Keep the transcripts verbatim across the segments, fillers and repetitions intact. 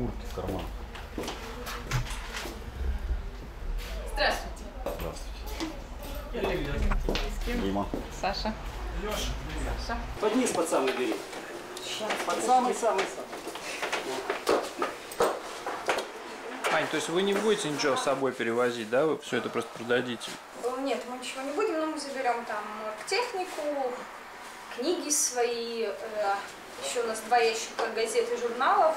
куртки в карман. Здравствуйте. Здравствуйте. С кем? Дима. Саша. Леша. Саша. Под низ под самый бери. Сейчас. Под самый-самый-самый. Ань, то есть вы не будете ничего с собой перевозить, да? Вы все это просто продадите? Нет, мы ничего не будем, но мы заберем там технику, книги свои, э, еще у нас два ящика газет и журналов,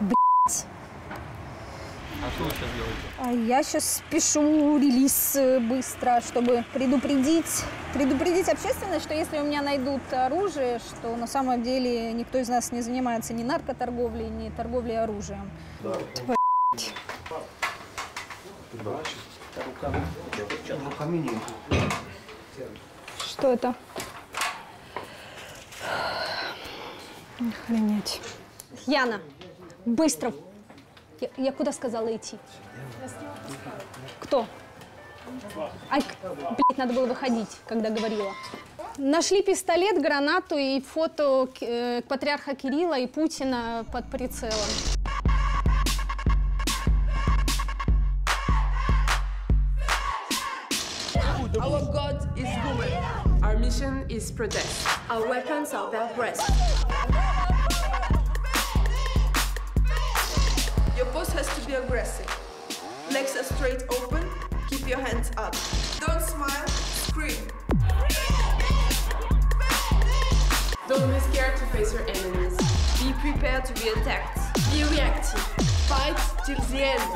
Блять. А что вы сейчас делаете? Я сейчас пишу релиз быстро, чтобы предупредить, предупредить общественность, что если у меня найдут оружие, что на самом деле никто из нас не занимается ни наркоторговлей, ни торговлей оружием. Да. Твоя***ть. Что это? Охренеть. Яна, быстро. Я, я куда сказала идти? Кто? Ай, блядь, надо было выходить, когда говорила. Нашли пистолет, гранату и фото э, патриарха Кирилла и Путина под прицелом. Our God is woman. Our mission is protect. Our weapons are their breasts. Your boss has to be aggressive. Legs are straight open. Keep your hands up. Don't smile. Scream. Don't be scared to face your enemies. Be prepared to be attacked. Be reactive. Fight till the end.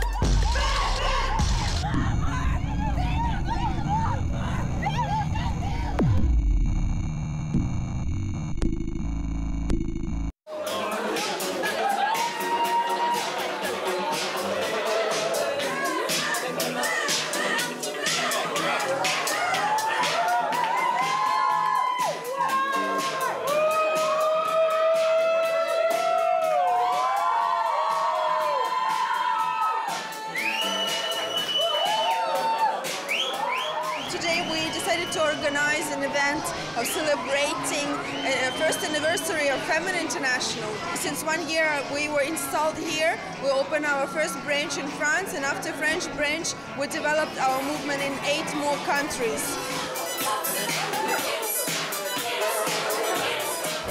Femen International. Since one year we were installed here, we opened our first branch in France, and after French branch we developed our movement in eight more countries.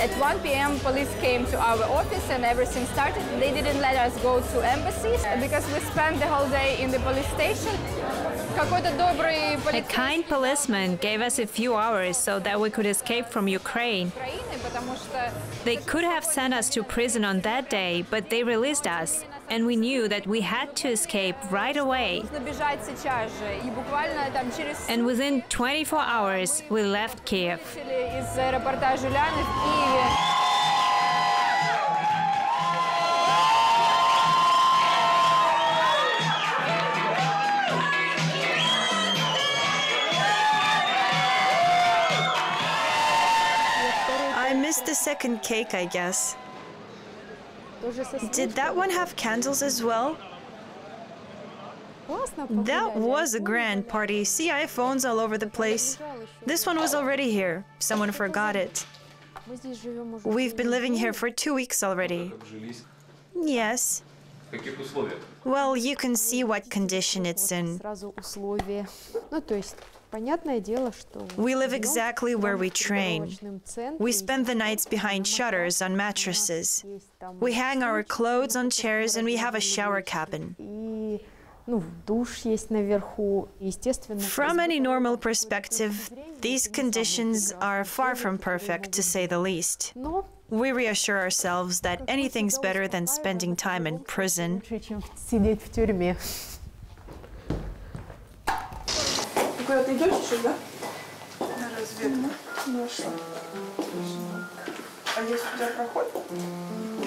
At one p m police came to our office and everything started. They didn't let us go to embassies because we spent the whole day in the police station. A kind policeman gave us a few hours so that we could escape from Ukraine. They could have sent us to prison on that day, but they released us, and we knew that we had to escape right away. And within twenty-four hours, we left Kiev. The second cake, I guess. Did that one have candles as well? That was a grand party. See, I have phones all over the place. This one was already here. Someone forgot it. We've been living here for two weeks already. Yes. Well, you can see what condition it's in. We live exactly where we train. We spend the nights behind shutters on mattresses. We hang our clothes on chairs and we have a shower cabin. From any normal perspective, these conditions are far from perfect, to say the least. We reassure ourselves that anything's better than spending time in prison. Ты идешь сюда? На разведку. А здесь у тебя проход?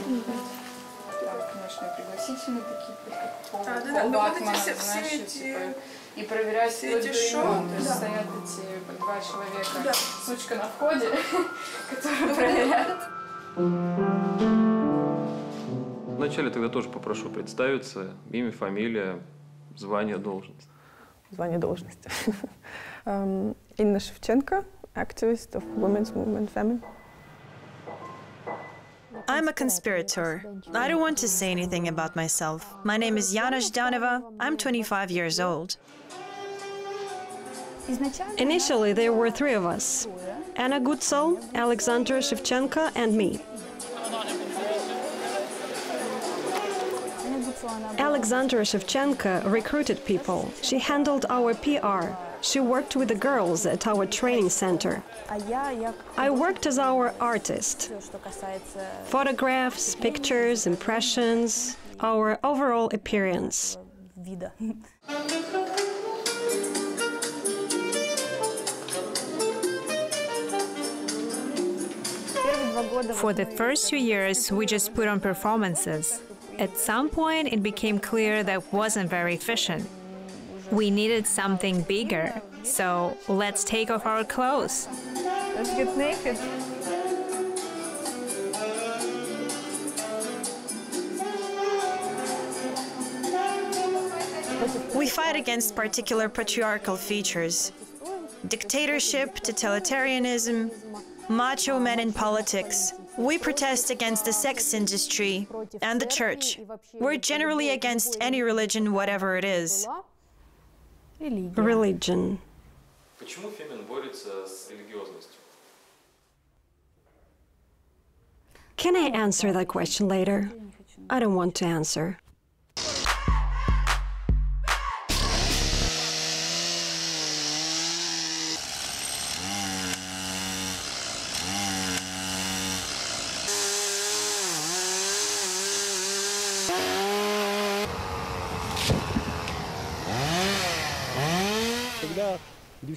Конечно, я пригласила. отвратительные такие, как а, да, да, вот эти, все, знаешь, все эти... Типа, и проверяют все эти шоу. То есть да. Стоят эти два человека, да. Сучка на входе, которые проверяют. Вначале тогда тоже попрошу представиться. Имя, фамилия, звание, должность. Звание, должность. Инна Шевченко, activist of women's movement Femen. I'm a conspirator. I don't want to say anything about myself. My name is Yana Zdanova. I'm twenty-five years old. Initially, there were three of us. Anna Gutsal, Alexandra Shevchenko and me. Alexandra Shevchenko recruited people. She handled our P R. She worked with the girls at our training center. I worked as our artist. Photographs, pictures, impressions, our overall appearance. For the first few years, we just put on performances. At some point, it became clear that wasn't very efficient. We needed something bigger, so let's take off our clothes. Let's get naked. We fight against particular patriarchal features. Dictatorship, totalitarianism, macho men in politics. We protest against the sex industry and the church. We're generally against any religion, whatever it is. Religion. Can I answer that question later? I don't want to answer.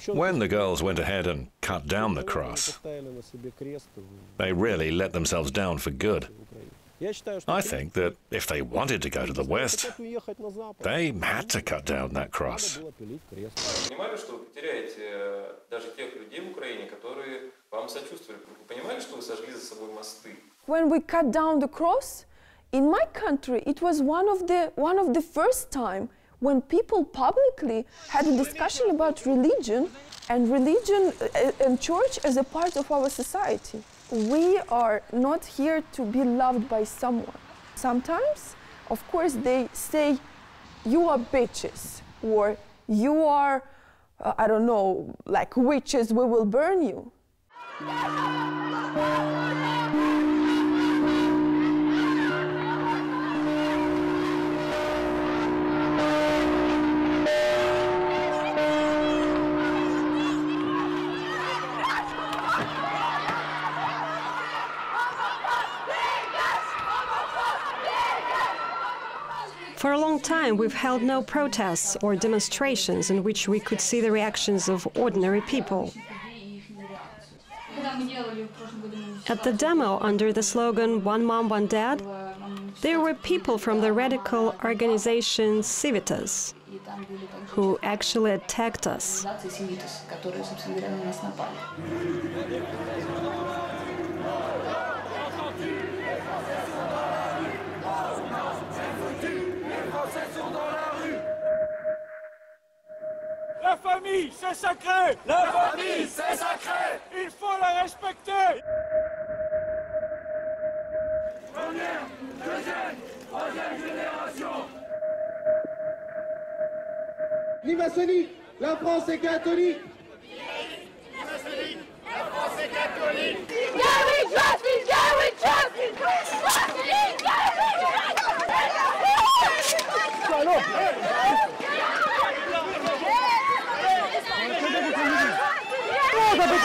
When the girls went ahead and cut down the cross, they really let themselves down for good. I think that if they wanted to go to the West, they had to cut down that cross. When we cut down the cross, in my country, it was one of the, one of the first time when people publicly had a discussion about religion and religion and church as a part of our society. We are not here to be loved by someone. Sometimes, of course, they say, you are bitches, or you are, uh, I don't know, like witches, we will burn you. For a long time, we've held no protests or demonstrations in which we could see the reactions of ordinary people. At the demo, under the slogan, One Mom, One Dad, there were people from the radical organization Civitas, who actually attacked us. La famille, c'est sacré! La famille, c'est sacré! Il faut la respecter! Première, deuxième, troisième génération! Ni maçonnique, la France est catholique! Ni maçonnique, la France est catholique! Gary Johnson, Gary Johnson, Chris Johnson, Gary Johnson!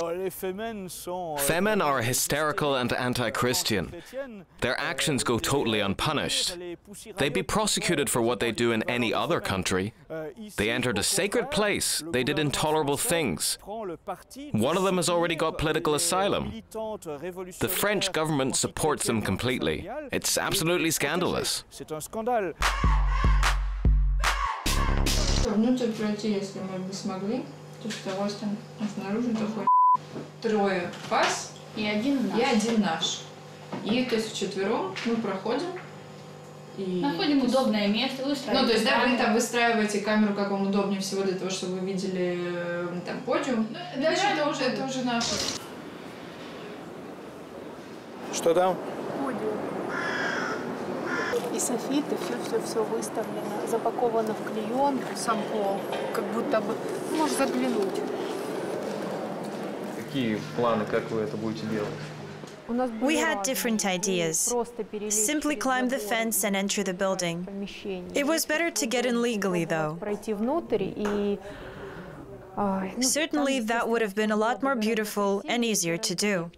Femen are hysterical and anti-Christian. Their actions go totally unpunished. They'd be prosecuted for what they do in any other country. They entered a sacred place. They did intolerable things. One of them has already got political asylum. The French government supports them completely. It's absolutely scandalous. Внутрь пройти, если мы бы смогли, то с удовольствием, а снаружи такой трое вас и один наш. И, один наш. и то есть вчетвером мы проходим. И... Находим удобное место, выстраиваем. Ну, то есть, да, вы там выстраиваете камеру, как вам удобнее всего, для того, чтобы вы видели там подиум. Ну, дальше да, это, уже, это уже наше. Что там? Подиум. И софиты, все-все-все выставлено, запаковано в клеенку, сам пол, как будто бы, можешь заглянуть. Какие планы, как вы это будете делать? We had different ideas. Simply climb the fence and enter the building. It was better to get in legally, though. Certainly that would have been a lot more beautiful and easier to do.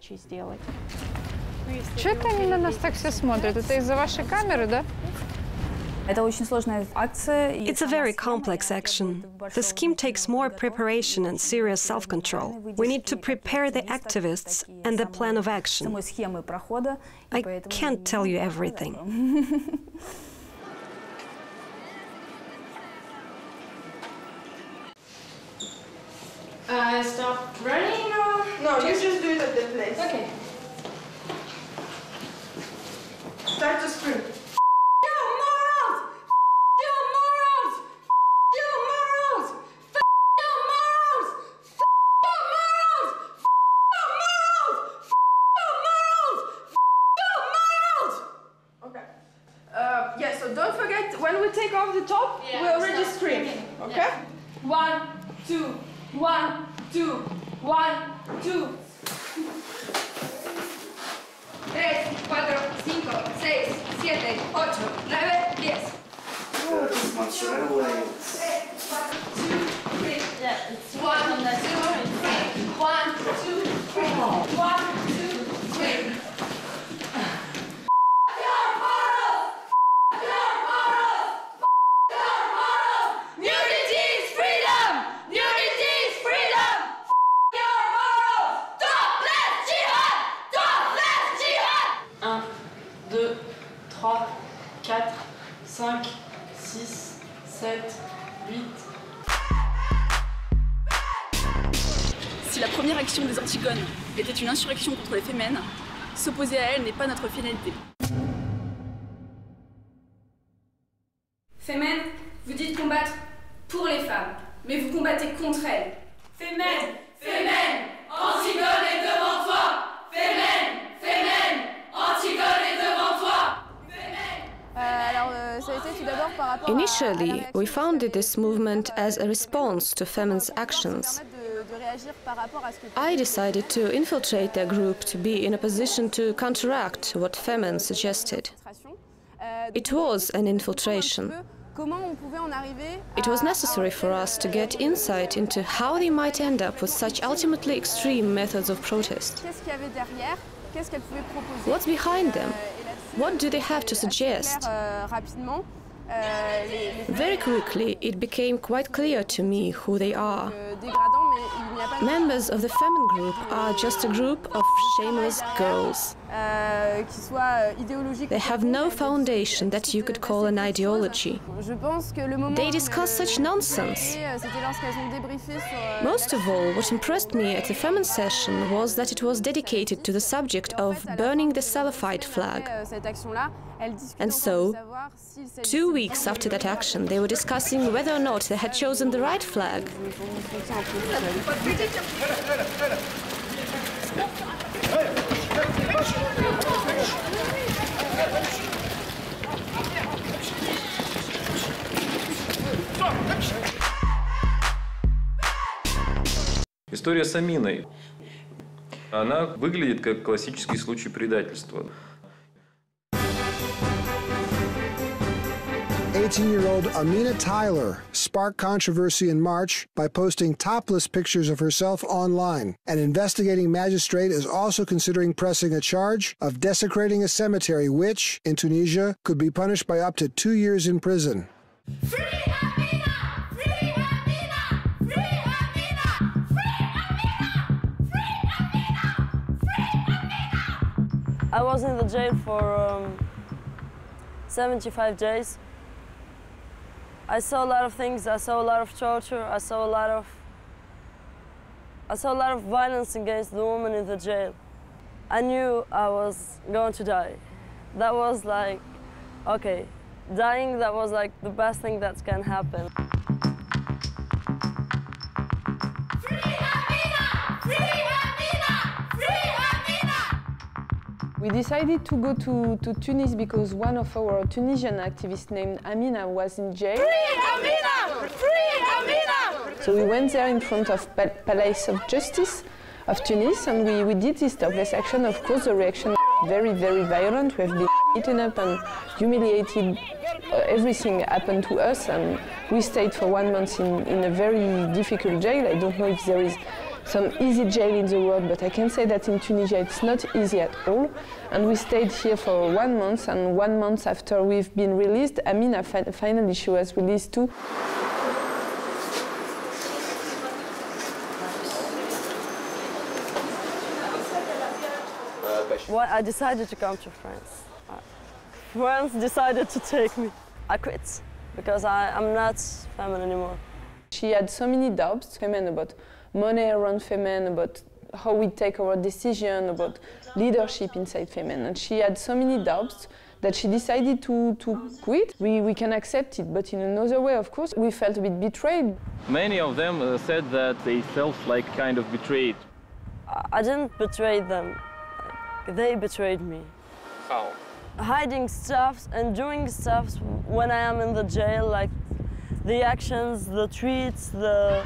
Чего это они на нас так все смотрят? Это из-за вашей камеры, да? It's a very complex action. The scheme takes more preparation and serious self-control. We need to prepare the activists and the plan of action. I can't tell you everything. uh, stop running or... No, you just do it at the place. Okay. Start to scream. Une insurrection contre les Femen, s'opposer à elle n'est pas notre finalité. Femen, vous dites combattre pour les femmes, mais vous combattez contre elles. Femen, Femen, Antigone est devant toi. Femen, Femen, Antigone est devant toi. Initially, we founded this movement as a response to Femen's actions. I decided to infiltrate their group to be in a position to counteract what Femen suggested. It was an infiltration. It was necessary for us to get insight into how they might end up with such ultimately extreme methods of protest. What's behind them? What do they have to suggest? Very quickly, it became quite clear to me who they are. Members of the Femen group are just a group of shameless girls. They have no foundation that you could call an ideology. They discuss such nonsense. Most of all, what impressed me at the Femen session was that it was dedicated to the subject of burning the Salafite flag. And so, two weeks after that action, they were discussing whether or not they had chosen the right flag. История с Аминой. Она выглядит как классический случай предательства. nineteen-year-old Amina Tyler sparked controversy in March by posting topless pictures of herself online. An investigating magistrate is also considering pressing a charge of desecrating a cemetery, which, in Tunisia, could be punished by up to two years in prison. Free Amina! Free Amina! Free Amina! Free Amina! Free Amina! Free Amina! I was in the jail for um, seventy-five days. I saw a lot of things. I saw a lot of torture. I saw a lot of. I saw a lot of violence against the woman in the jail. I knew I was going to die. That was like, okay, dying. That was like the best thing that can happen. Free Amina! Free Amina! Free Amina! We decided to go to, to Tunis because one of our Tunisian activists named Amina was in jail. Free Amina! Free Amina! So we went there in front of Pal Palace of Justice of Tunis, and we, we did this topless action. Of course, the reaction was very, very violent. We have been beaten up and humiliated. Uh, everything happened to us, and we stayed for one month in, in a very difficult jail. I don't know if there is some easy jail in the world, but I can say that in Tunisia it's not easy at all. And we stayed here for one month, and one month after we've been released, Amina, fi finally she was released too. Well, I decided to come to France. France decided to take me. I quit because I, I'm not Femen anymore. She had so many doubts, Femen, about money around Femen, about how we take our decision, about leadership inside Femen. And she had so many doubts that she decided to, to quit. We, we can accept it, but in another way, of course, we felt a bit betrayed. Many of them uh, said that they felt like kind of betrayed. I didn't betray them. They betrayed me. How? Hiding stuff and doing stuff when I am in the jail, like the actions, the tweets, the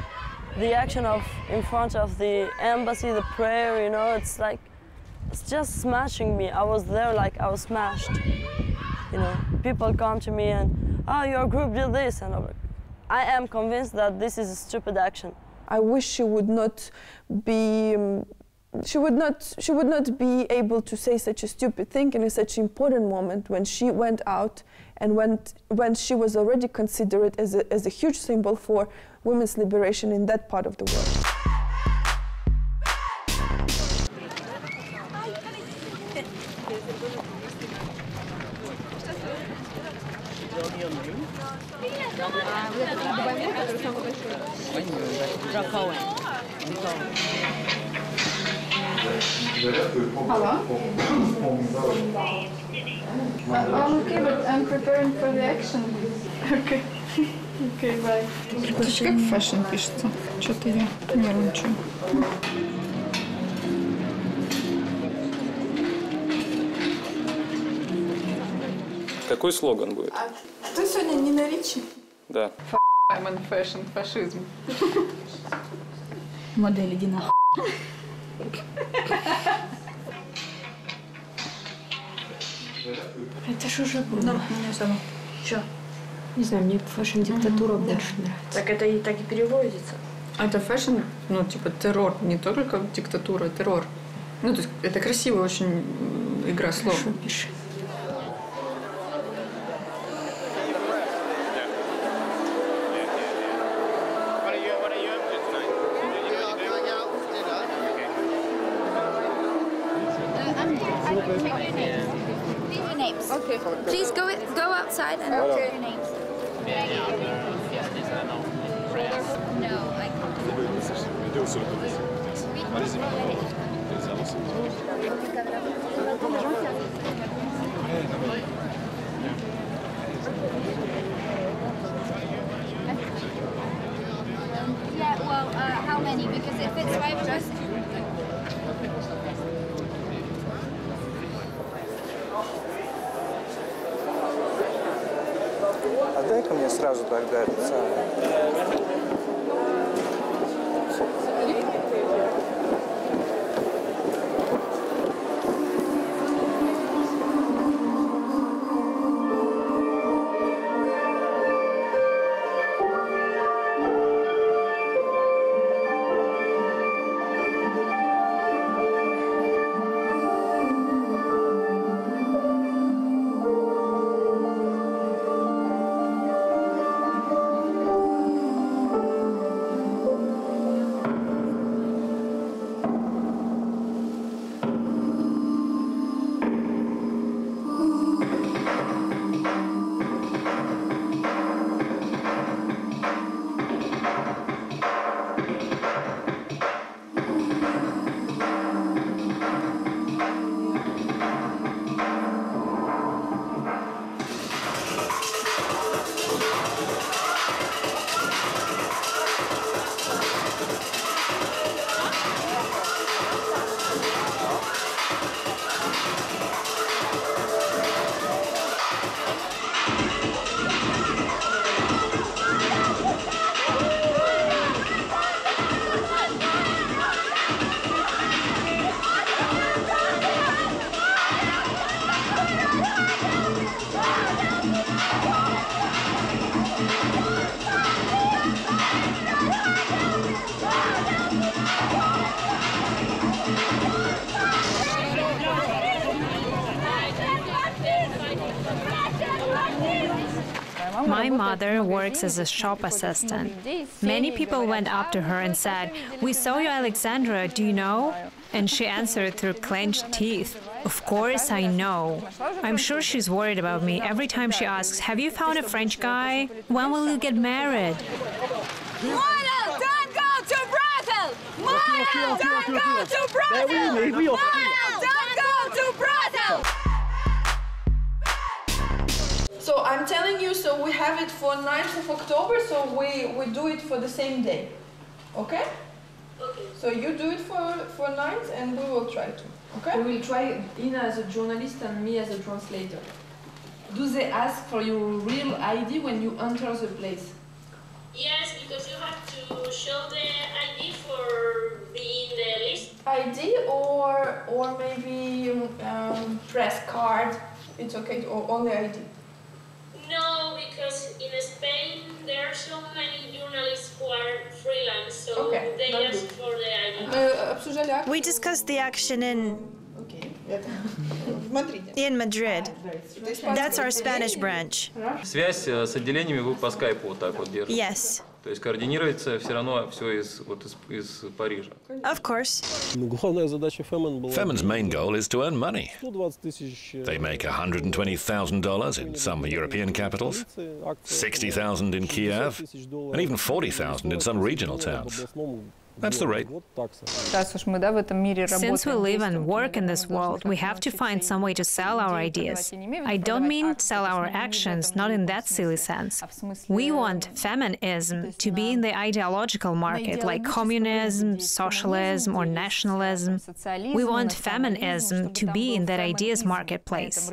the action of in front of the embassy, the prayer, you know, it's like, it's just smashing me. I was there like I was smashed. You know, people come to me and, oh, your group did this, and I'm like, I am convinced that this is a stupid action. I wish she would not be... Um, She would not. She would not be able to say such a stupid thing in such an important moment when she went out, and when when she was already considered as a, as a huge symbol for women's liberation in that part of the world. Hello? I'm okay, but I'm preparing for the action. Okay. Okay, bye. Это же как фэшн пишется. Что-то я нервничаю. Какой слоган будет? А ты сегодня не на речи? Да. Фэшн, фэшн, фашизм. Модель, иди нахуй. Это ж уже было. Меня зовут. Чё? Не знаю, мне фэшн-диктатура mm-hmm. больше да. нравится. Так это и так и переводится? Это фэшн, ну, типа, террор. Не только диктатура, а террор. Ну, то есть, это красивая очень игра слов. Хорошо, пиши. Please go go outside and look at your names. No, I can't. Yeah, well, uh, how many? Because if it's five of us. Дай-ка мне сразу тогда это самое. My mother works as a shop assistant. Many people went up to her and said, "We saw you, Alexandra, do you know?" And she answered through clenched teeth, "Of course I know." I'm sure she's worried about me. Every time she asks, "Have you found a French guy? When will you get married?" Moral, don't go to brothel! Moral, don't go to brothel! Moral, don't go to brothel! So I'm telling you, so we have it for ninth of October, so we, we do it for the same day, okay? Okay. So you do it for, for ninth and we will try to, okay? We will try Inna as a journalist and me as a translator. Do they ask for your real I D when you enter the place? Yes, because you have to show the I D for being the list. I D or or maybe um, press card. It's okay, or only I D. No, because in Spain there are so many journalists who are freelance, so okay, they ask for the I D. We discussed the action in in Madrid. That's our Spanish branch. Связь с отделениями вы по скайпу вот так вот держите. Yes. То есть координируется все равно все из вот из Парижа. Of course. Femen's main goal is to earn money. They make one hundred twenty thousand dollars in some European capitals, sixty thousand dollars in Kiev, and even forty thousand dollars in some regional towns. That's the rate. Since we live and work in this world, we have to find some way to sell our ideas. I don't mean sell our actions, not in that silly sense. We want feminism to be in the ideological market, like communism, socialism, or nationalism. We want feminism to be in that ideas marketplace.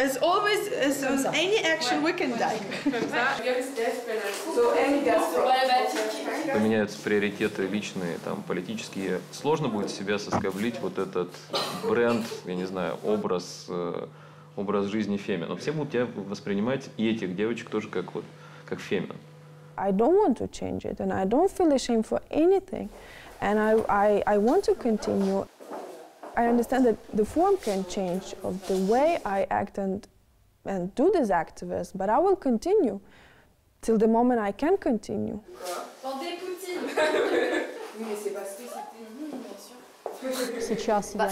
As always, as on any action we can die. Поменяются приоритеты личные, там, политические. Сложно будет себя соскоблить вот этот бренд, я не знаю, образ, образ жизни Фемен. Но все будут тебя воспринимать и этих девочек тоже как вот, как Фемен. I don't want to change it, and I don't feel ashamed for anything, and I, I, I want to continue. I understand that the form can change of the way I act and, and do this activism, but I will continue till the moment I can continue.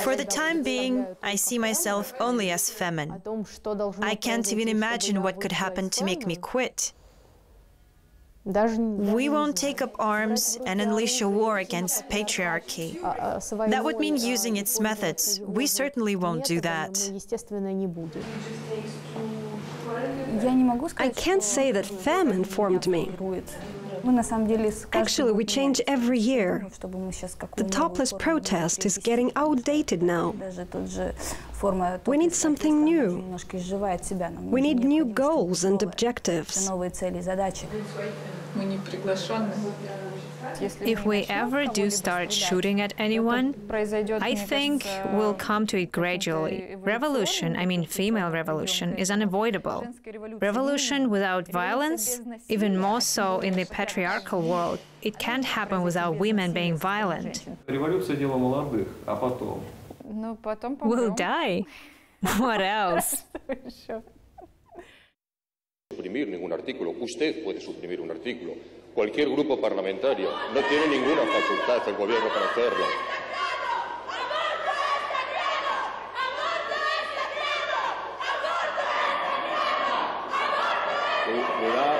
For the time being, I see myself only as Femen. I can't even imagine what could happen to make me quit. We won't take up arms and unleash a war against patriarchy. That would mean using its methods. We certainly won't do that. I can't say that Femen informed me. Actually, we change every year. The topless protest is getting outdated now. We need something new. We need new goals and objectives. If we ever do start shooting at anyone, I think we'll come to it gradually. Revolution, I mean female revolution, is unavoidable. Revolution without violence, even more so in the patriarchal world, it can't happen without women being violent. We'll die. What else? Suprimir ningún artículo. Usted puede suprimir un artículo. Cualquier grupo parlamentario no tiene ninguna facultad el gobierno para hacerlo. ¡Aborto a este perro! ¡Aborto a este perro! ¡Aborto a este perro!